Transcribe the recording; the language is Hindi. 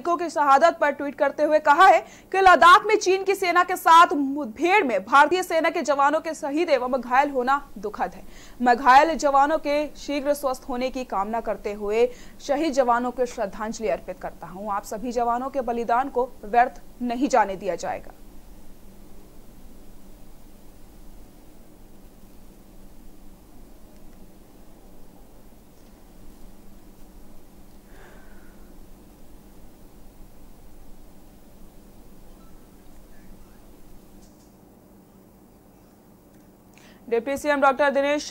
सैनिकों की शहादत पर ट्वीट करते हुए कहा है कि लद्दाख में चीन की सेना के साथ मुठभेड़ में भारतीय सेना के जवानों के शहीद एवं घायल होना दुखद है। मैं घायल जवानों के शीघ्र स्वस्थ होने की कामना करते हुए शहीद जवानों को श्रद्धांजलि अर्पित करता हूँ। आप सभी जवानों के बलिदान को व्यर्थ नहीं जाने दिया जाएगा। Deputy CM doctor Dinesh